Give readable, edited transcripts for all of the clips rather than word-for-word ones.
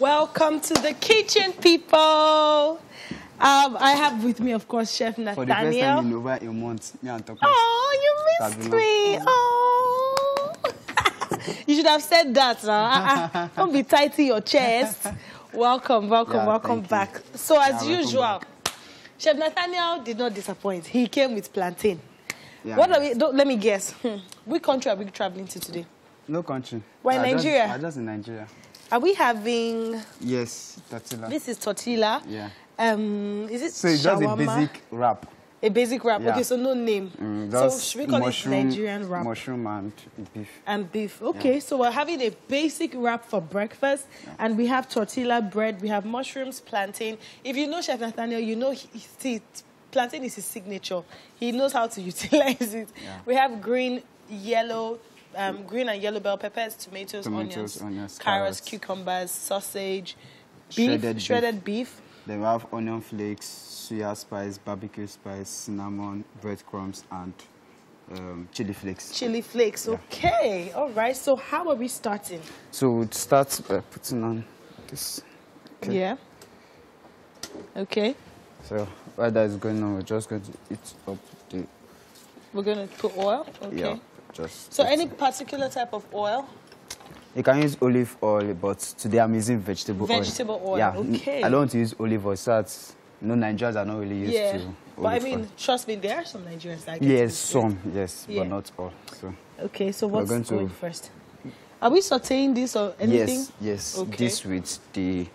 Welcome to the kitchen, people. I have with me, of course, Chef Nathaniel. For the first time in over a month, me and Tokos. Oh, you missed me. Oh. You should have said that. Huh? Don't be tight to your chest. Welcome back. So as usual, Chef Nathaniel did not disappoint. He came with plantain. Yeah, what are we? Let me guess. Which country are we traveling to today? No country. We're in Nigeria. We're just in Nigeria. Are we having? Yes, tortilla. This is tortilla. Yeah. Is it? So it's just a basic wrap. A basic wrap. Yeah. Okay, so no name. So should we call it Nigerian wrap? Mushroom and beef. And beef. Okay, yeah. So we're having a basic wrap for breakfast, yeah. And we have tortilla bread. We have mushrooms, plantain. If you know Chef Nathaniel, you know plantain is his signature. He knows how to utilize it. Yeah. We have green and yellow bell peppers, tomatoes, onions, carrots, cucumbers, sausage, shredded beef. Then we have onion flakes, soya spice, barbecue spice, cinnamon, breadcrumbs, and chili flakes. Chili flakes, yeah. Okay. All right, so how are we starting? So we'll start by putting on this. Okay. Yeah. Okay. So while that is going on, we're just going to heat up the... We're going to put oil? Okay. Yeah. So any particular type of oil? You can use olive oil, but today I'm using vegetable oil. Yeah, okay. I don't want to use olive oil, so that's, Nigerians are not really used to olive oil. But I mean, trust me, there are some Nigerians that get Yes, some, but not all. So. Okay, so what's going first? Are we sauteing this or anything? Yes, okay. This with the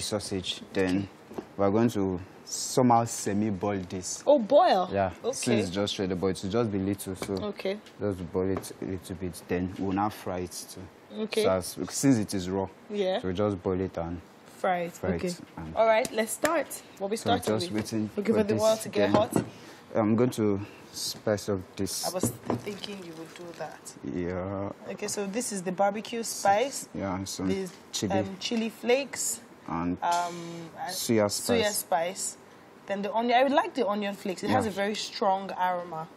sausage. Then we're going to somehow semi-boil this. Oh, boil? Yeah. Okay. Since it's just ready, but it will just be little, so okay. Just boil it a little bit. Then we'll now fry it too. Okay. So as, since it is raw, yeah. So we just boil it and fry it. Okay. All right, let's start. What we started so just with. Waiting for the oil to get hot. I'm going to spice up this. I was thinking you would do that. Yeah. Okay, so this is the barbecue spice. Yeah, some these, chili flakes. And soya spice. Then the onion. I would like the onion flakes. It has a very strong aroma.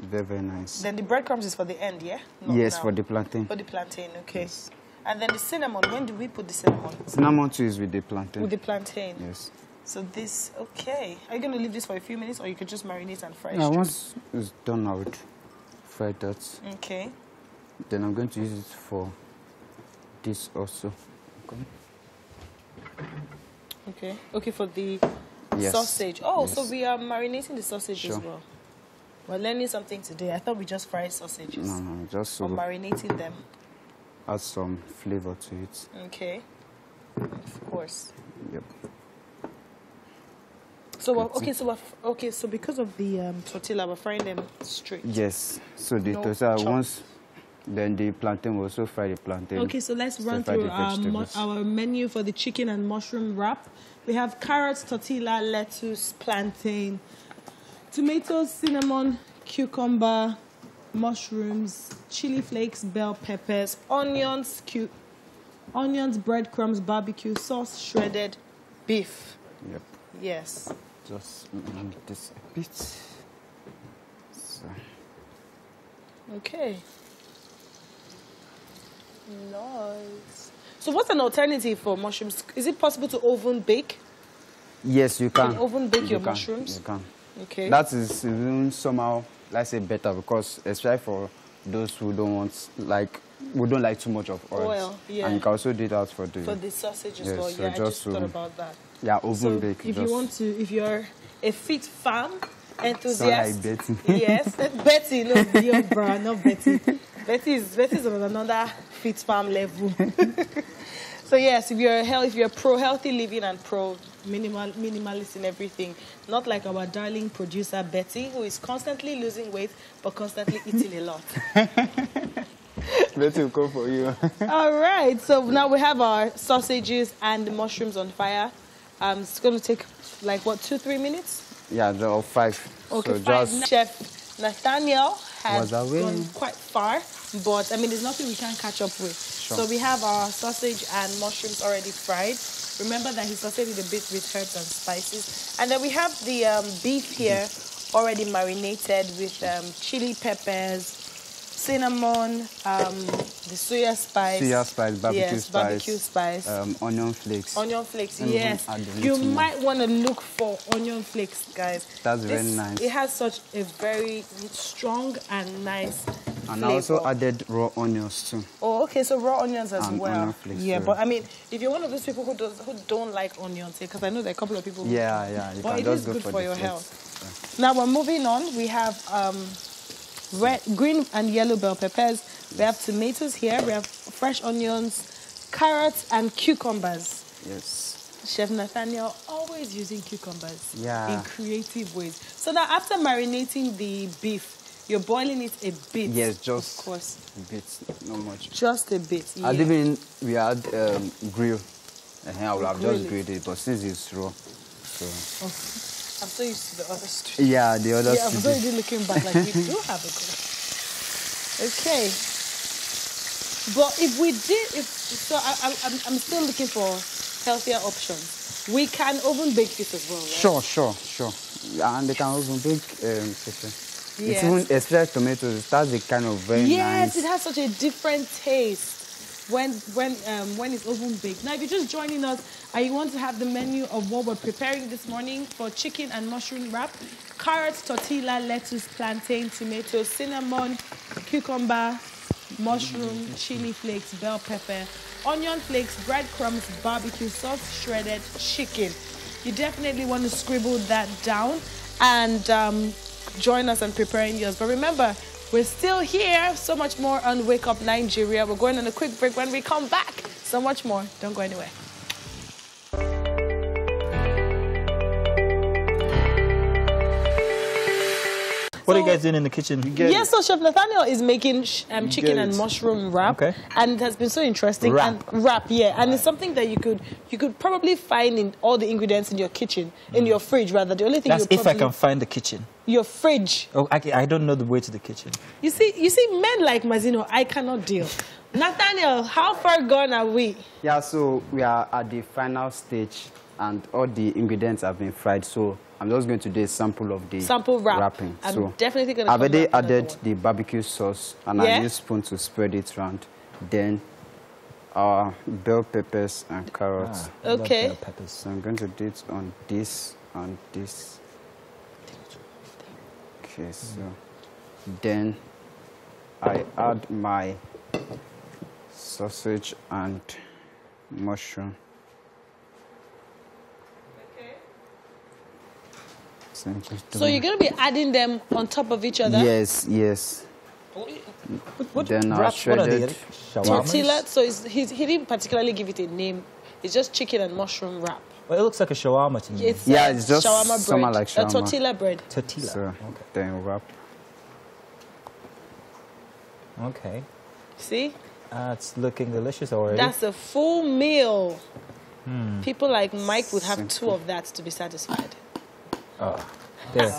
Very, very nice. Then the breadcrumbs is for the end, yeah? Not now. For the plantain. For the plantain, okay. Yes. And then the cinnamon. When do we put the cinnamon? Cinnamon too is with the plantain. With the plantain. Yes. So this, okay. Are you going to leave this for a few minutes or you could just marinate and fry it? No, once it's done, I would fry that. Okay. Then I'm going to use it for this also. Okay. Okay. Okay, for the sausage. Oh, yes. So we are marinating the sausage as well. We're learning something today. I thought we just fried sausages. No, no, just so marinating them. Add some flavor to it. Okay. Of course. Yep. So okay, so because of the tortilla, we're frying them straight. Yes. So the tortilla once. Then the plantain, we also fry the plantain. Okay, so let's run through our menu for the chicken and mushroom wrap. We have carrots, tortilla, lettuce, plantain, tomatoes, cinnamon, cucumber, mushrooms, chili flakes, bell peppers, onions, breadcrumbs, barbecue sauce, shredded beef. Yep. Yes. Just this a bit. So. Okay. Nice. So what's an alternative for mushrooms? Is it possible to oven bake? Yes, you can. Oven bake your mushrooms? You can. Okay. That is even somehow, let's say, better because especially for those who don't want, like, who don't like too much of oil. And you can also do that for the... For the sausage as well, so yeah, I just thought about that. Yeah, oven bake. If you want to, if you're a fit farm enthusiast... So like Betty. Yes, Betty, no, dear bra, not Betty. Betty's on another fit farm level. So yes, if you're pro healthy living and pro minimalist in everything, not like our darling producer Betty, who is constantly losing weight but constantly eating a lot. Betty will come for you. All right. So now we have our sausages and the mushrooms on fire. It's going to take like what 2-3 minutes? Yeah, there are 5. Okay, so 5. Just... Chef Nathaniel has gone quite far. But, I mean, there's nothing we can catch up with. Sure. So we have our sausage and mushrooms already fried. Remember that he sauteed it a bit with herbs and spices. And then we have the beef here already marinated with chili peppers, cinnamon, the soya spice, barbecue spice, onion flakes. Onion flakes, yes. You might want to look for onion flakes, guys. That's very nice. It has such a very strong and nice flavor. And I also added raw onions too. Oh, okay, so raw onions as well. Onion flakes, yeah, but I mean, if you're one of those people who don't like onions, because I know there are a couple of people who don't. But it is good for your health. Now we're moving on. We have red, green and yellow bell peppers. We have tomatoes here. We have fresh onions, carrots and cucumbers. Yes. Chef Nathaniel always using cucumbers in creative ways. So now after marinating the beef, you're boiling it a bit. Yes, just of course. A bit, not much. Just a bit, yeah. I didn't, we had grill. I would have just grilled it, but since it's raw, so... Okay. I'm so used to the other studio. Yeah, the other studio. Yeah, I'm so used to looking back like we do have a grill. Okay. But if we did, so I'm still looking for healthier options. We can oven bake this as well, right? Sure. And they can oven bake. It's even expressed tomatoes. It has a kind of very nice. Yes, it has such a different taste when it's oven baked. Now, if you're just joining us and you want to have the menu of what we're preparing this morning for chicken and mushroom wrap, carrots, tortilla, lettuce, plantain, tomatoes, cinnamon, cucumber, mushroom, chili flakes, bell pepper, onion flakes, breadcrumbs, barbecue sauce, shredded chicken. You definitely want to scribble that down and join us in preparing yours. But remember, we're still here. So much more on Wake Up Nigeria. We're going on a quick break. When we come back, so much more. Don't go anywhere. What are you guys doing in the kitchen? Yes, so Chef Nathaniel is making chicken and mushroom wrap, and it has been so interesting. And it's something that you could probably find in all the ingredients in your kitchen, in your fridge rather. The only thing if I can find the kitchen. Your fridge. Oh, I don't know the way to the kitchen. You see, men like Mazino, I cannot deal. Nathaniel, how far gone are we? Yeah, so we are at the final stage, and all the ingredients have been fried. So I'm just going to do a sample of the wrapping. I'm definitely going to. I've already added the barbecue sauce, and I use spoon to spread it around. Then bell peppers and carrots. Okay. Bell peppers. So I'm going to do it on this and this. Okay. So then I add my sausage and mushroom. So you're going to be adding them on top of each other? Yes. Then I shredded tortilla. So he didn't particularly give it a name. It's just chicken and mushroom wrap. Well, it looks like a shawarma to me. It's just shawarma like shawarma. A tortilla bread. Tortilla. So then wrap. Okay. See? It's looking delicious already. That's a full meal. People like Mike would have two of that to be satisfied. Oh, there.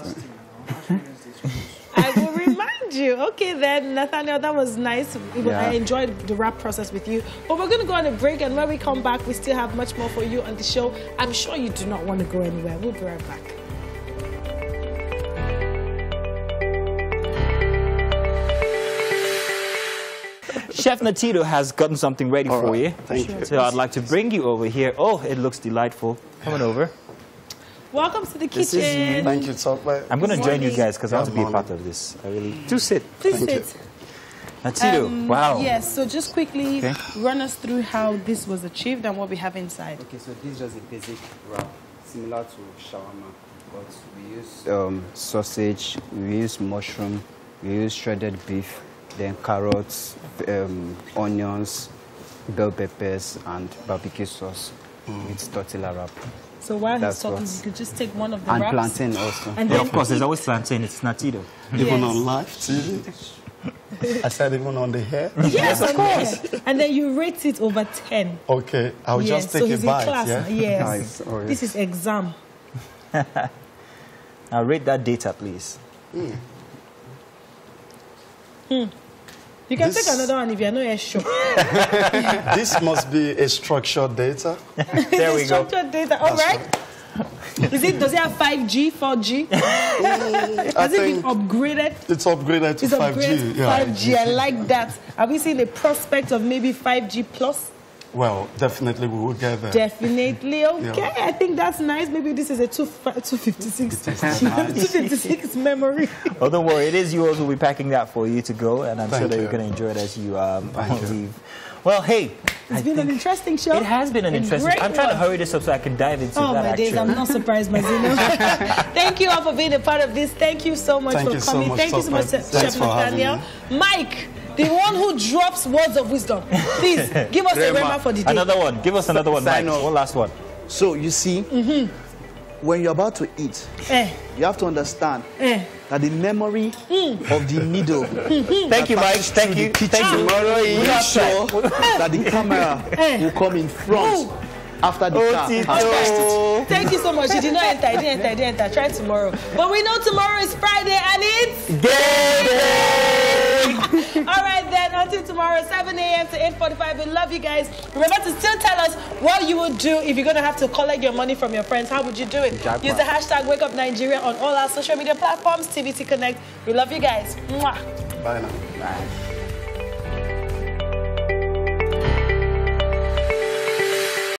I will remind you. Okay then, Nathaniel, that was nice. I enjoyed the wrap process with you. But we're going to go on a break, and when we come back, we still have much more for you on the show. I'm sure you do not want to go anywhere. We'll be right back. Chef Nathaniel has gotten something ready for you. Thank you. So I'd like to bring you over here. Oh, it looks delightful. Come on over. Welcome to the kitchen. Thank you. I'm going to join you guys because I want to be a part of this. I really do. Sit. Please sit. Nathaniel, wow. Yes, so just quickly run us through how this was achieved and what we have inside. Okay, so this is just a basic wrap, similar to shawarma. But we use sausage, we use mushroom, we use shredded beef, then carrots, onions, bell peppers, and barbecue sauce with tortilla wrap. So while he's talking, you could just take one of the wraps. And plantain also. And of course, there's always plantain. It's Nathaniel. Even on live TV. I said even on the hair. Yes, of course. And then you rate it over 10. Okay, I'll just take a bite. Class, yes. Nice. This is exam. Now rate that data, please. You can take another one if you're not sure. This must be a structured data. There we go. Structured data, all right. Is it? Does it have 5G, 4G? Has it been upgraded? It's upgraded to 5G. Yeah, 5G, I like that. Are we seeing the prospect of maybe 5G plus? Well, definitely we will get there. Definitely, okay. Yeah. I think that's nice. Maybe this is a 256. 256 memory. Well, don't worry. It is yours. We'll be packing that for you to go, and I'm sure that you're going to enjoy it as you leave. Well, hey. It's been an interesting show. It has been an interesting show. I'm trying to hurry this up so I can dive into that. Oh, my days. I'm not surprised, Mazino. Thank you all for being a part of this. Thank you so much for coming. Thank you so much, Chef Nathaniel. Mike, the one who drops words of wisdom. Please, give us a rema for the day. Another one. Give us another one, Mike. One last one. So, you see, when you're about to eat, you have to understand that the memory of the needle. Thank you, Mike. Thank you. Tomorrow, you are sure that the camera will come in front after the car has passed it. Thank you so much. You did not enter. You didn't enter. You didn't enter. Try tomorrow. But we know tomorrow is Friday and it's game day. All right, then. Until tomorrow, 7 a.m. to 8:45. We love you guys. Remember to still tell us what you would do if you're going to have to collect your money from your friends. How would you do it? Use the hashtag Wake Up Nigeria on all our social media platforms, TVC Connect. We love you guys. Mwah. Bye now. Bye.